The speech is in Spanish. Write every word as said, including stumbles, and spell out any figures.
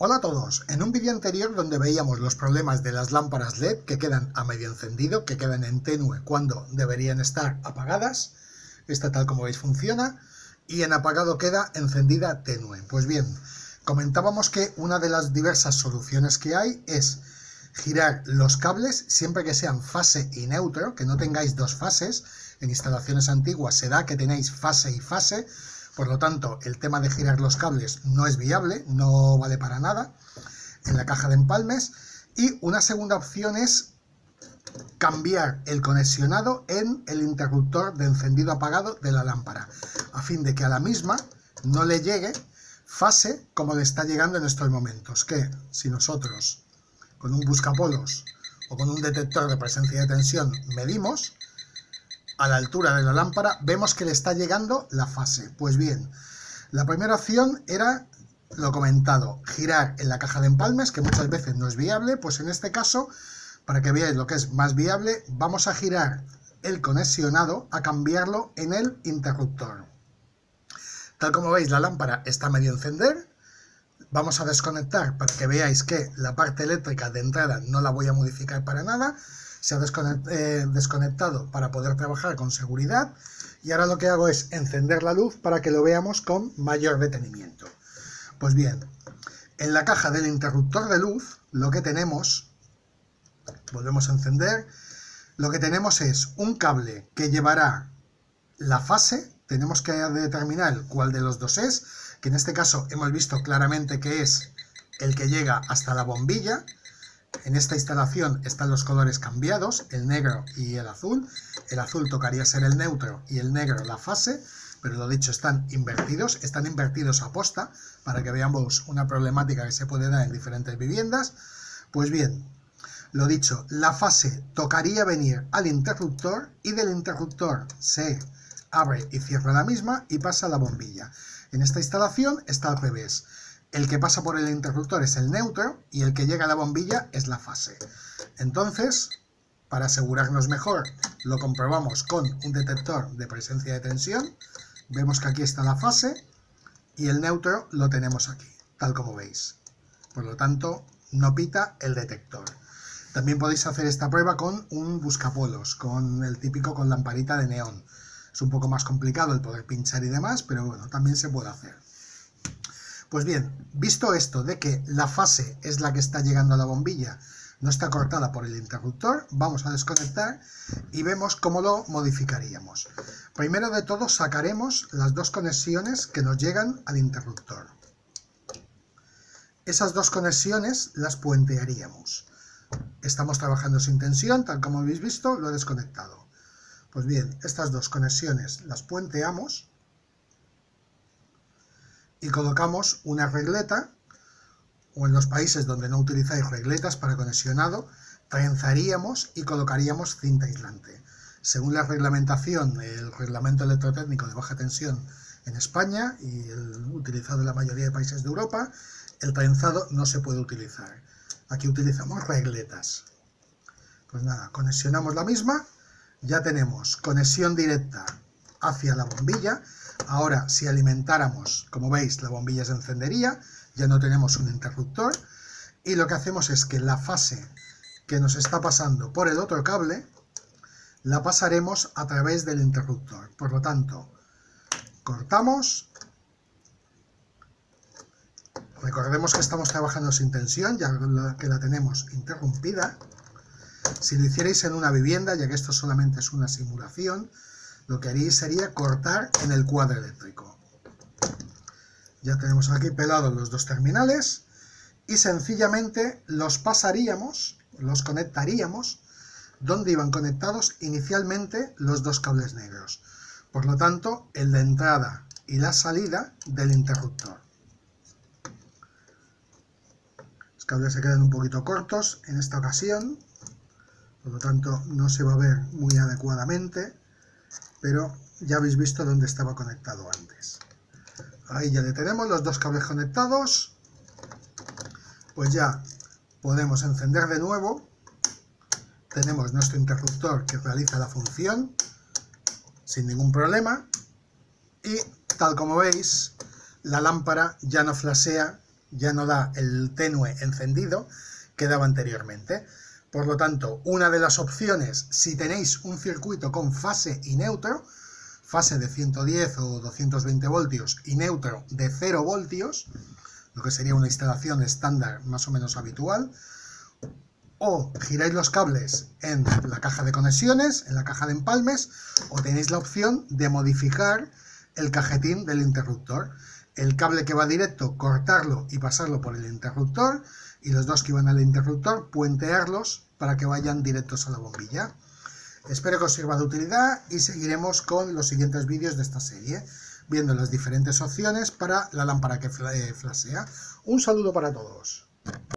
Hola a todos, en un vídeo anterior donde veíamos los problemas de las lámparas LED que quedan a medio encendido, que quedan en tenue cuando deberían estar apagadas, esta tal como veis funciona, y en apagado queda encendida tenue. Pues bien, comentábamos que una de las diversas soluciones que hay es girar los cables siempre que sean fase y neutro, que no tengáis dos fases. En instalaciones antiguas será que tenéis fase y fase. Por lo tanto, el tema de girar los cables no es viable, no vale para nada en la caja de empalmes. Y una segunda opción es cambiar el conexionado en el interruptor de encendido apagado de la lámpara, a fin de que a la misma no le llegue fase como le está llegando en estos momentos. Que si nosotros con un buscapolos o con un detector de presencia de tensión medimos, a la altura de la lámpara vemos que le está llegando la fase. Pues bien, la primera opción era, lo comentado, girar en la caja de empalmes, que muchas veces no es viable. Pues en este caso, para que veáis lo que es más viable, vamos a girar el conexionado, a cambiarlo en el interruptor. Tal como veis, la lámpara está a medio encender. Vamos a desconectar para que veáis que la parte eléctrica de entrada no la voy a modificar para nada. Se ha desconectado para poder trabajar con seguridad, y ahora lo que hago es encender la luz para que lo veamos con mayor detenimiento. Pues bien, en la caja del interruptor de luz lo que tenemos, volvemos a encender, lo que tenemos es un cable que llevará la fase. Tenemos que determinar cuál de los dos es, que en este caso hemos visto claramente que es el que llega hasta la bombilla. En esta instalación están los colores cambiados, el negro y el azul. El azul tocaría ser el neutro y el negro la fase, pero lo dicho, están invertidos, están invertidos a posta, para que veamos una problemática que se puede dar en diferentes viviendas. Pues bien, lo dicho, la fase tocaría venir al interruptor, y del interruptor se abre y cierra la misma y pasa a la bombilla. En esta instalación está al revés. El que pasa por el interruptor es el neutro y el que llega a la bombilla es la fase. Entonces, para asegurarnos mejor, lo comprobamos con un detector de presencia de tensión. Vemos que aquí está la fase y el neutro lo tenemos aquí, tal como veis. Por lo tanto, no pita el detector. También podéis hacer esta prueba con un buscapolos, con el típico con lamparita de neón. Es un poco más complicado el poder pinchar y demás, pero bueno, también se puede hacer. Pues bien, visto esto de que la fase es la que está llegando a la bombilla, no está cortada por el interruptor, vamos a desconectar y vemos cómo lo modificaríamos. Primero de todo, sacaremos las dos conexiones que nos llegan al interruptor. Esas dos conexiones las puentearíamos. Estamos trabajando sin tensión, tal como habéis visto, lo he desconectado. Pues bien, estas dos conexiones las puenteamos y colocamos una regleta, o en los países donde no utilizáis regletas para conexionado, trenzaríamos y colocaríamos cinta aislante. Según la reglamentación, el reglamento electrotécnico de baja tensión en España y el utilizado en la mayoría de países de Europa, el trenzado no se puede utilizar. Aquí utilizamos regletas. Pues nada, conexionamos la misma, ya tenemos conexión directa hacia la bombilla. Ahora, si alimentáramos, como veis, la bombilla se encendería, ya no tenemos un interruptor, y lo que hacemos es que la fase que nos está pasando por el otro cable la pasaremos a través del interruptor. Por lo tanto, cortamos, recordemos que estamos trabajando sin tensión, ya que la tenemos interrumpida. Si lo hicierais en una vivienda, ya que esto solamente es una simulación, lo que haría sería cortar en el cuadro eléctrico. Ya tenemos aquí pelados los dos terminales y sencillamente los pasaríamos, los conectaríamos donde iban conectados inicialmente los dos cables negros. Por lo tanto, el de entrada y la salida del interruptor. Los cables se quedan un poquito cortos en esta ocasión, por lo tanto no se va a ver muy adecuadamente. Pero ya habéis visto dónde estaba conectado antes. Ahí ya le tenemos los dos cables conectados. Pues ya podemos encender de nuevo. Tenemos nuestro interruptor que realiza la función sin ningún problema. Y tal como veis, la lámpara ya no flashea ya no da el tenue encendido que daba anteriormente. Por lo tanto, una de las opciones, si tenéis un circuito con fase y neutro, fase de ciento diez o doscientos veinte voltios y neutro de cero voltios, lo que sería una instalación estándar más o menos habitual, o giráis los cables en la caja de conexiones, en la caja de empalmes, o tenéis la opción de modificar el cajetín del interruptor. El cable que va directo, cortarlo y pasarlo por el interruptor, y los dos que van al interruptor, puentearlos para que vayan directos a la bombilla. Espero que os sirva de utilidad y seguiremos con los siguientes vídeos de esta serie, viendo las diferentes opciones para la lámpara que flashea. Un saludo para todos.